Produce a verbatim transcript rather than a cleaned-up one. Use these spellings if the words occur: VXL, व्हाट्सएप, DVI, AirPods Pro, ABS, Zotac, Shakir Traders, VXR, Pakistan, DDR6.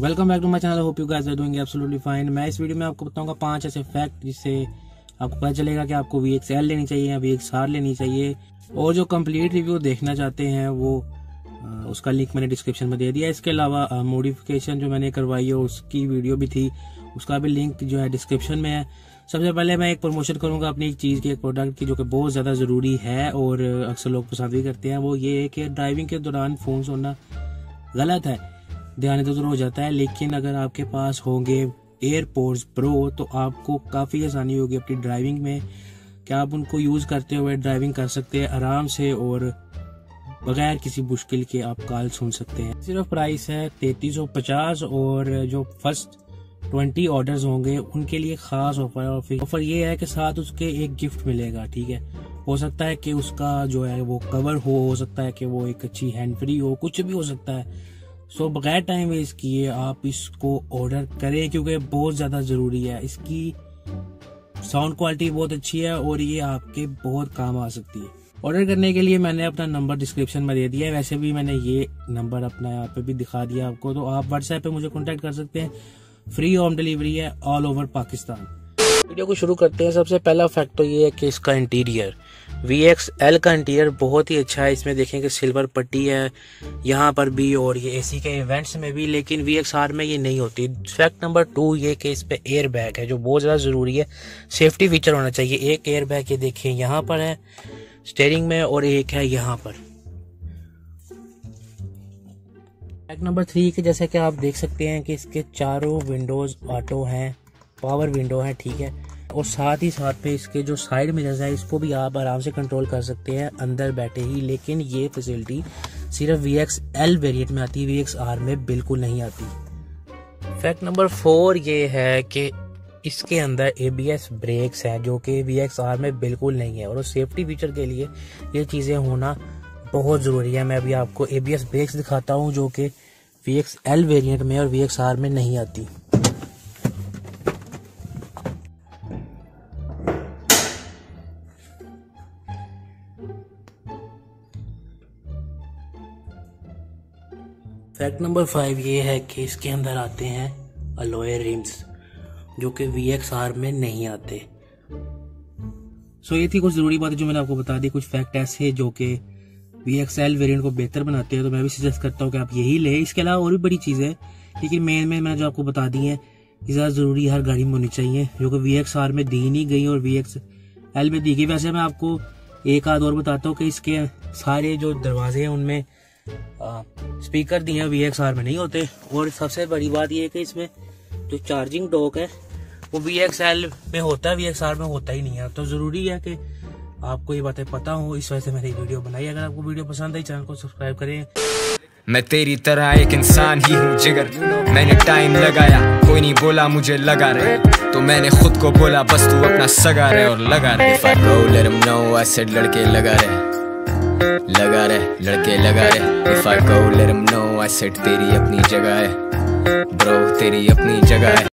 Welcome back to my channel. Hope you guys are doing absolutely fine. मैं इस video में आपको बताऊंगा पांच ऐसे फैक्ट जिससे आपको पता चलेगा कि आपको वी एक्स एल लेनी चाहिए या वी एक्स आर लेनी चाहिए। और जो कंप्लीट रिव्यू देखना चाहते हैं वो उसका लिंक मैंने डिस्क्रिप्शन में दे दिया। इसके अलावा मॉडिफिकेशन जो मैंने करवाई है उसकी वीडियो भी थी, उसका भी लिंक जो है डिस्क्रिप्शन में है। सबसे पहले मैं एक प्रमोशन करूंगा अपनी एक चीज़ की, एक प्रोडक्ट की, जो कि बहुत ज़्यादा ज़रूरी है और अक्सर लोग पसंद भी करते हैं। वो ये है कि ड्राइविंग के दौरान फ़ोन सुनना गलत है, ध्यान इधर हो जाता है, लेकिन अगर आपके पास होंगे एयरपॉड्स प्रो तो आपको काफ़ी आसानी होगी अपनी ड्राइविंग में। क्या आप उनको यूज़ करते हुए ड्राइविंग कर सकते हैं आराम से और बगैर किसी मुश्किल के आप कॉल सुन सकते हैं। सिर्फ प्राइस है तैंतीस सौ पचास और जो फर्स्ट बीस ऑर्डर्स होंगे उनके लिए ख़ास ऑफर है। ऑफर ये है कि साथ उसके एक गिफ्ट मिलेगा, ठीक है। हो सकता है कि उसका जो है वो कवर हो हो सकता है कि वो एक अच्छी हैंड फ्री हो, कुछ भी हो सकता है। सो बगैर टाइम वेस्ट किए आप इसको ऑर्डर करें क्योंकि बहुत ज़्यादा ज़रूरी है। इसकी साउंड क्वालिटी बहुत अच्छी है और ये आपके बहुत काम आ सकती है। ऑर्डर करने के लिए मैंने अपना नंबर डिस्क्रिप्शन में दे दिया है, वैसे भी मैंने ये नंबर अपना यहाँ पे भी दिखा दिया आपको, तो आप व्हाट्सएप पे मुझे कॉन्टैक्ट कर सकते हैं। फ्री होम डिलीवरी है ऑल ओवर पाकिस्तान। वीडियो को शुरू करते हैं। सबसे पहला फैक्ट तो ये है कि इसका इंटीरियर, वी एक्स एल का इंटीरियर बहुत ही अच्छा है। इसमें देखें कि सिल्वर पट्टी है यहाँ पर भी और ये एसी के इवेंट्स में भी, लेकिन वी एक्स आर में ये नहीं होती। फैक्ट नंबर टू ये कि इस पर एयर बैग है जो बहुत ज़्यादा ज़रूरी है, सेफ्टी फीचर होना चाहिए। एक एयर बैग ये देखें यहाँ पर है स्टेयरिंग में और एक है यहाँ पर। फैक्ट नंबर थ्री के जैसे कि आप देख सकते हैं कि इसके चारों विंडोज़ ऑटो हैं, पावर विंडो है, ठीक है। और साथ ही साथ पे इसके जो साइड मिरर्स हैं इसको भी आप आराम से कंट्रोल कर सकते हैं अंदर बैठे ही, लेकिन ये फैसिलिटी सिर्फ वी एक्स एल वेरिएंट में आती है, वी एक्स आर में बिल्कुल नहीं आती। फैक्ट नंबर फोर ये है कि इसके अंदर ए बी एस ब्रेक्स हैं जो कि वी एक्स आर में बिल्कुल नहीं है, और सेफ्टी फीचर के लिए ये चीज़ें होना बहुत ज़रूरी है। मैं अभी आपको ए बी एस ब्रेक्स दिखाता हूँ जो कि वी एक्स एल वेरिएंट में और वी एक्स आर में नहीं आती। फैक्ट नंबर फाइव ये है कि इसके अंदर आते हैं अलॉय रिम्स जो कि वी एक्स आर में नहीं आते। सो so, ये थी कुछ ज़रूरी बातें जो मैंने आपको बता दी, कुछ फैक्ट ऐसे जो कि वी एक्स एल वेरिएंट को बेहतर बनाते हैं, तो मैं भी सजेस्ट करता हूँ कि आप यही लें। इसके अलावा और भी बड़ी चीज़ें, लेकिन मेन मेन मैंने जो आपको बता दी हैं ज़्यादा ज़रूरी हर गाड़ी में होनी चाहिए, जो कि वी एक्स आर में दी नहीं गई और वी एक्स एल में दी गई। वैसे मैं आपको एक आध और बताता हूँ कि इसके सारे जो दरवाजे हैं उनमें आ, स्पीकर दिए हैं, वी एक्स आर में नहीं होते। और सबसे बड़ी बात यह है कि इसमें जो चार्जिंग डॉक है वो वी एक्स एल में होता है, वी एक्स आर में होता ही नहीं है। तो ज़रूरी है कि आपको ये बातें पता हो, इस वजह से मैंने वीडियो बनाई। अगर आपको वीडियो पसंद आई चैनल को सब्सक्राइब करें। मैं तेरी तरह एक इंसान ही हूँ जिगर, मैंने टाइम लगाया, कोई नहीं बोला मुझे लगा रहे, तो मैंने खुद को बोला बस तू अपना सगा रहे और लगा रहे। लड़के लगा रहे लगा रहे लड़के लगा रहे। इफ आई गो लेट 'em know I said तेरी अपनी जगह है ब्रो, तेरी अपनी जगह है।